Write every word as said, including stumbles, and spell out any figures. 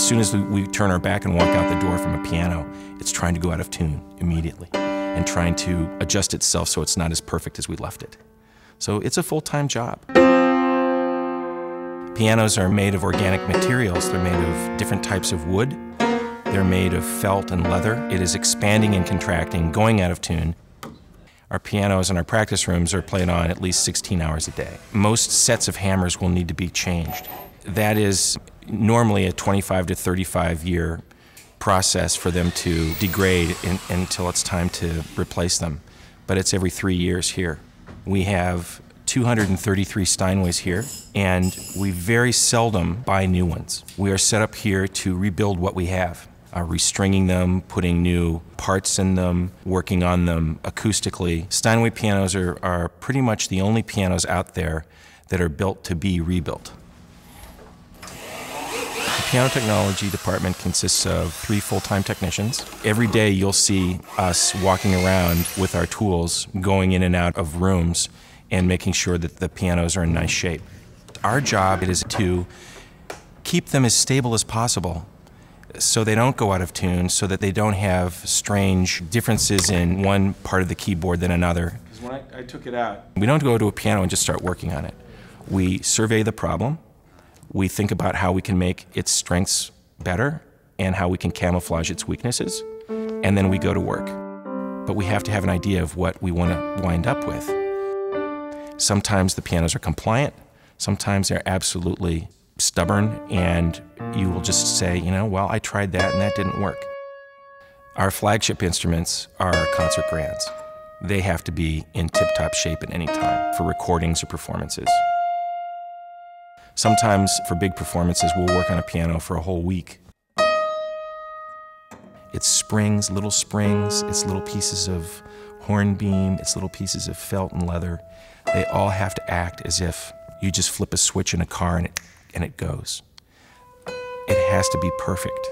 as soon as we turn our back and walk out the door from a piano, it's trying to go out of tune immediately and trying to adjust itself so it's not as perfect as we left it. So it's a full-time job. Pianos are made of organic materials. They're made of different types of wood. They're made of felt and leather. It is expanding and contracting, going out of tune. Our pianos in our practice rooms are played on at least sixteen hours a day. Most sets of hammers will need to be changed. That is normally a twenty-five to thirty-five year process for them to degrade in, until it's time to replace them. But it's every three years here. We have two hundred thirty-three Steinways here, and we very seldom buy new ones. We are set up here to rebuild what we have, uh, restringing them, putting new parts in them, working on them acoustically. Steinway pianos are, are pretty much the only pianos out there that are built to be rebuilt. The piano technology department consists of three full-time technicians. Every day you'll see us walking around with our tools, going in and out of rooms, and making sure that the pianos are in nice shape. Our job is to keep them as stable as possible so they don't go out of tune, so that they don't have strange differences in one part of the keyboard than another. Because when I, I took it out, we don't go to a piano and just start working on it. We survey the problem, we think about how we can make its strengths better and how we can camouflage its weaknesses, and then we go to work. But we have to have an idea of what we want to wind up with. Sometimes the pianos are compliant, sometimes they're absolutely stubborn, and you will just say, you know, well, I tried that and that didn't work. Our flagship instruments are our concert grands. They have to be in tip-top shape at any time for recordings or performances. Sometimes for big performances, we'll work on a piano for a whole week. It's springs, little springs, it's little pieces of hornbeam, it's little pieces of felt and leather. They all have to act as if you just flip a switch in a car and it, and it goes. It has to be perfect.